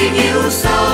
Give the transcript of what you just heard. give you so